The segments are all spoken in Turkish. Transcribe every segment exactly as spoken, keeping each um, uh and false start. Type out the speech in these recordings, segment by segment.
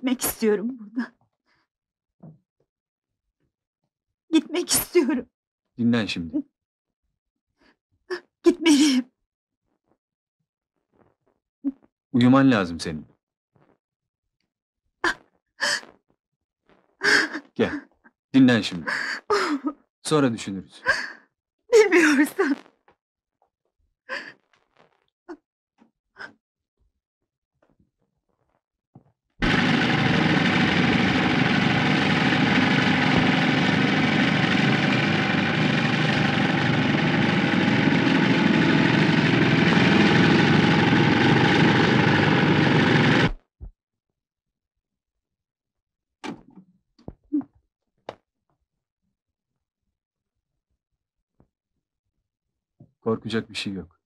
Gitmek istiyorum buradan. Gitmek istiyorum. Dinlen şimdi. Gitmeliyim. Uyuman lazım senin. Gel. Dinlen şimdi. Sonra düşünürüz. Bilmiyorsan. Korkacak bir şey yok.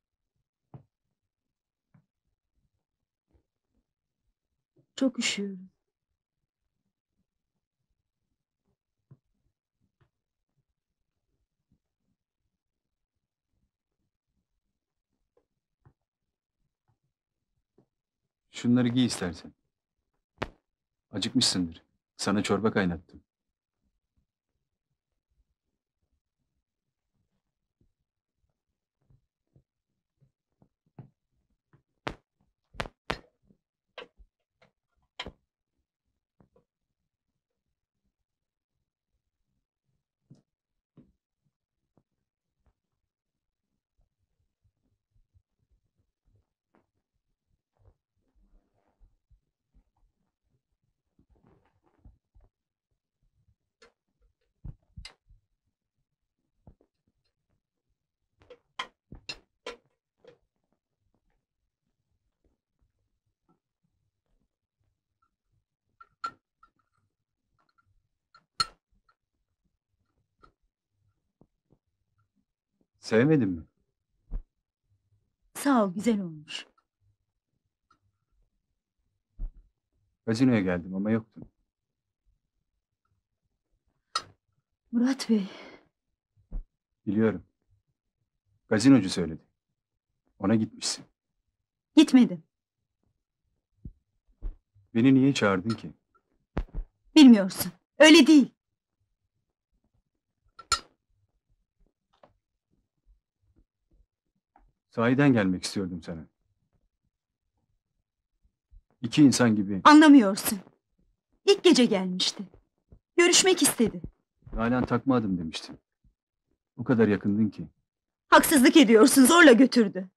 Çok üşüyorum. Şunları giy istersen. Acıkmışsındır. Sana çorba kaynattım. Sevmedin mi? Sağ ol, güzel olmuş. Gazinoya geldim ama yoktun. Murat Bey. Biliyorum. Gazinocu söyledi. Ona gitmişsin. Gitmedim. Beni niye çağırdın ki? Bilmiyorsun. Öyle değil. Sahiden gelmek istiyordum sana. İki insan gibi... Anlamıyorsun. İlk gece gelmişti. Görüşmek istedi. Nalan takma adım demiştin. O kadar yakındın ki. Haksızlık ediyorsun, zorla götürdü.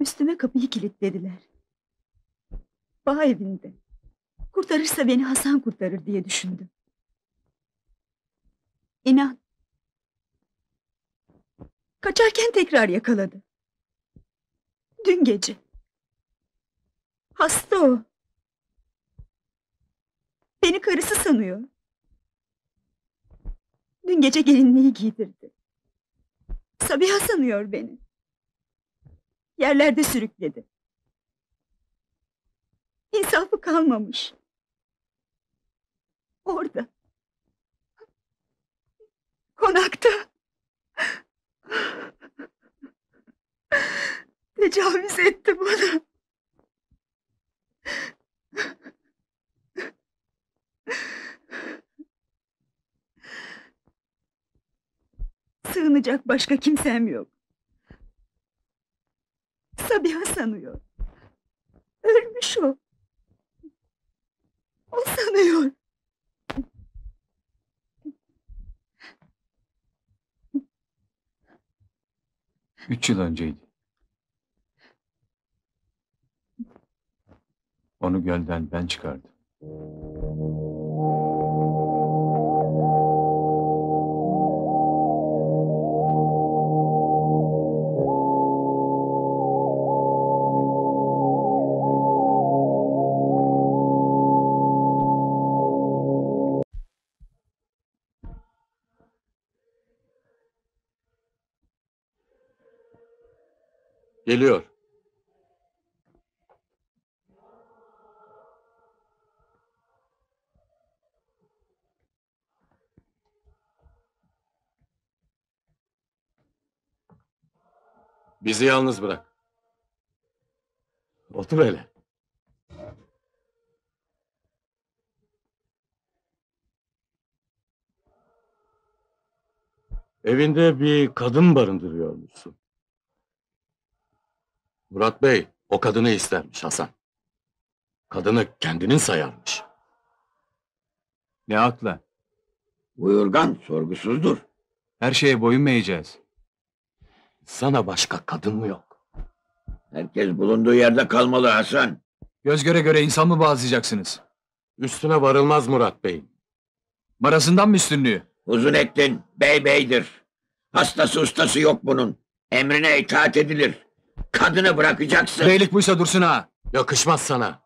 Üstüme kapıyı kilitlediler. Bağ evinde. Kurtarırsa beni Hasan kurtarır diye düşündüm. İnan. Kaçarken tekrar yakaladı. Dün gece. Hasta o. Beni karısı sanıyor. Dün gece gelinliği giydirdi. Sabiha sanıyor beni. Yerlerde sürükledi. İnsafı kalmamış. Orada. Konakta. Tecavüz etti bana. Sığınacak başka kimsem yok. Sabiha sanıyor. Ölmüş o. O sanıyor. Üç yıl önceydi. Onu gölden ben çıkardım. Geliyor. Bizi yalnız bırak. Otur hele. Evinde bir kadın barındırıyor musun? Murat Bey o kadını istermiş Hasan. Kadını kendinin sayarmış. Ne akla? Buyurgan sorgusuzdur. Her şeye boyun eğeceğiz. Sana başka kadın mı yok? Herkes bulunduğu yerde kalmalı Hasan. Göz göre göre insan mı bağlayacaksınız? Üstüne varılmaz Murat Bey'in. Marasından mı üstünlüğü? Uzun ettin, bey beydir. Hastası ustası yok bunun. Emrine itaat edilir. Kadını bırakacaksın. Beylik buysa Dursun Ağa. Yakışmaz sana.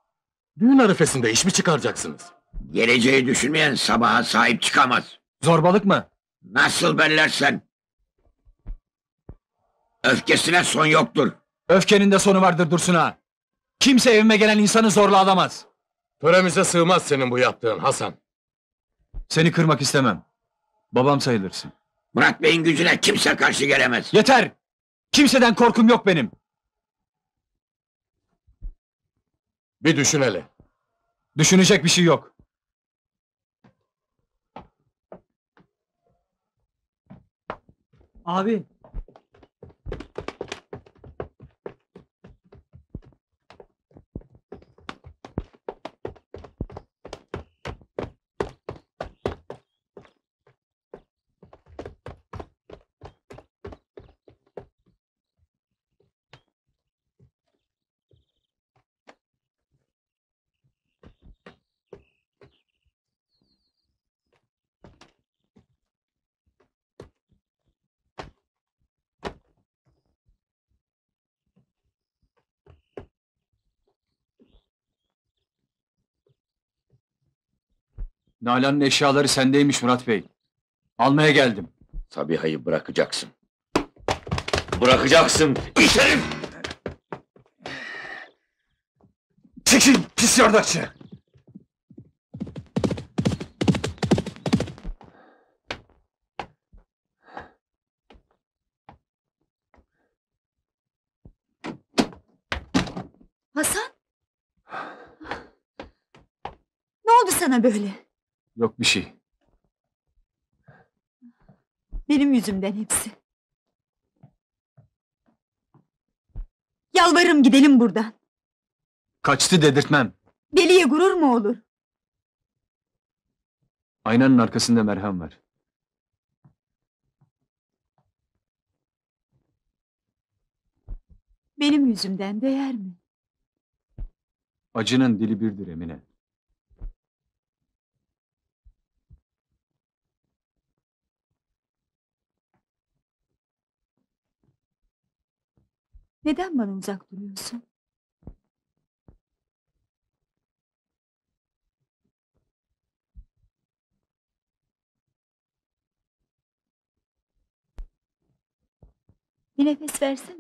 Düğün arifesinde iş mi çıkaracaksınız? Geleceği düşünmeyen sabaha sahip çıkamaz. Zorbalık mı? Nasıl bellersen. Öfkesine son yoktur. Öfkenin de sonu vardır Dursun Ağa. Kimse evime gelen insanı zorla alamaz. Töremize sığmaz senin bu yaptığın Hasan. Seni kırmak istemem. Babam sayılırsın. Murat Bey'in gücüne kimse karşı gelemez. Yeter! Kimseden korkum yok benim. Bir düşün hele. Düşünecek bir şey yok. Abi. Nalan'ın eşyaları sendeymiş Murat Bey. Almaya geldim. Sabiha'yı bırakacaksın. Bırakacaksın. İçerim! Çekil pis yardakçı! Hasan! Ne oldu sana böyle? Yok bir şey. Benim yüzümden hepsi. Yalvarırım gidelim buradan. Kaçtı dedirtmem. Deliye gurur mu olur? Aynanın arkasında merhem var. Benim yüzümden değer mi? Acının dili birdir Emine. Neden bana uzak duruyorsun? Bir nefes versene.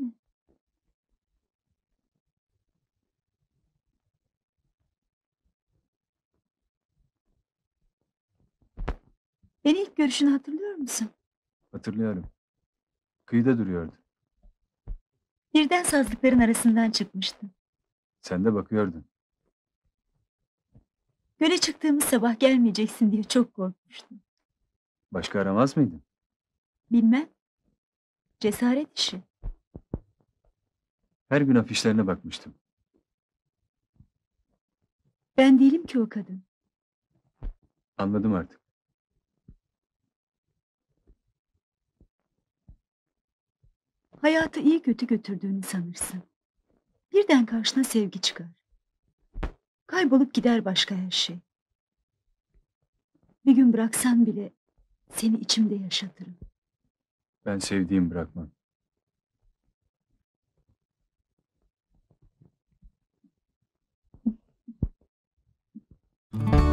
Beni ilk görüşünü hatırlıyor musun? Hatırlıyorum. Kıyıda duruyordu. Birden sazlıkların arasından çıkmıştım. Sen de bakıyordun. Göle çıktığımız sabah gelmeyeceksin diye çok korkmuştum. Başka aramaz mıydın? Bilmem. Cesaret işi. Her gün afişlerine bakmıştım. Ben değilim ki o kadın. Anladım artık. Hayatı iyi kötü götürdüğünü sanırsın. Birden karşına sevgi çıkar. Kaybolup gider başka her şey. Bir gün bıraksan bile seni içimde yaşatırım. Ben sevdiğim bırakmam.